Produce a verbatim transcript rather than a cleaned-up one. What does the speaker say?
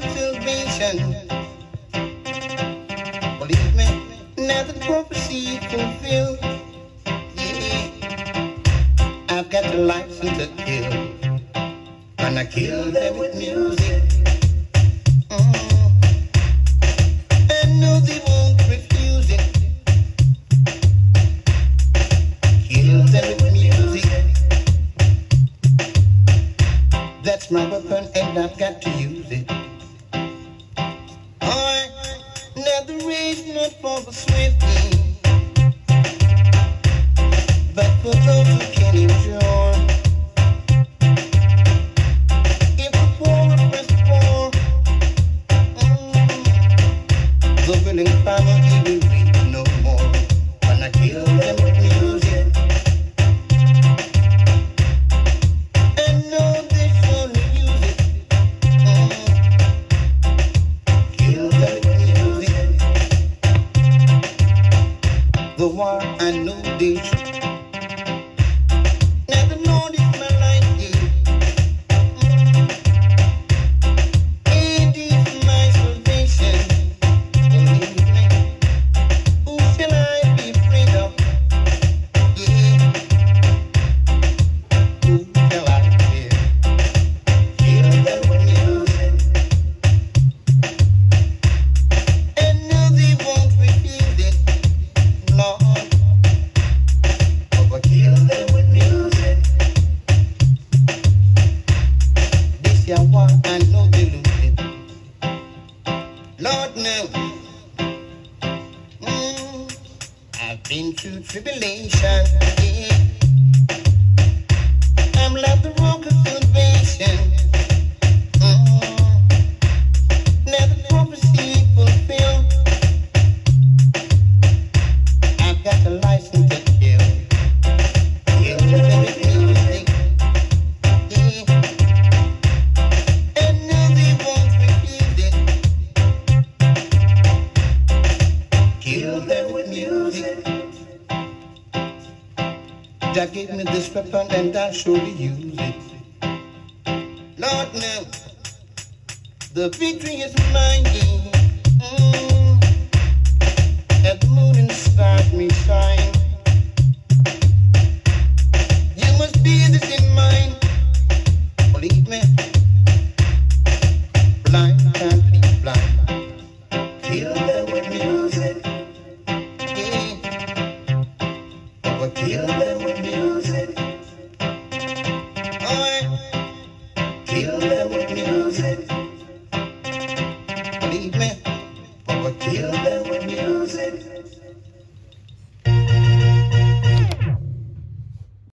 to salvation. Believe me, nothing prophecy fulfilled. Yeah. I've got the license to kill, and I kill them with music. Mm. I know they won't refuse it. Kill them with music. That's my weapon, and I've got to use it. The race not for the swift, but for those who can endure. If the poor oppress the poor, mm, the willing farmer he will reap no more. When I kill them with music, and know they surely use it. Mm, kill them. The war I know this. Never noticed my life here. It is my salvation. Believe me. Who shall I be afraid of? Yeah. Who shall I fear? Kill them with music. And no, they won't refuse it. Lord, but kill them with music. This year war I know they lose it. Lord knows, mm, I've been through tribulation. Yeah. I'm like the rock of salvation. Mm. Now the prophecy fulfilled. I've got the license to kill. Kill them with music. Yeah. And now they won't refuse it. Kill them with music. Jah gave me this weapon and I surely use it. Lord knows, the victory is mine. Mm. And the moon and stars may shine. You must be this in mind. Believe me. Blind can't be blind. Kill them with music. Yeah. Over kill them with music. Oh, kill them with music. Believe me. Over kill them with music.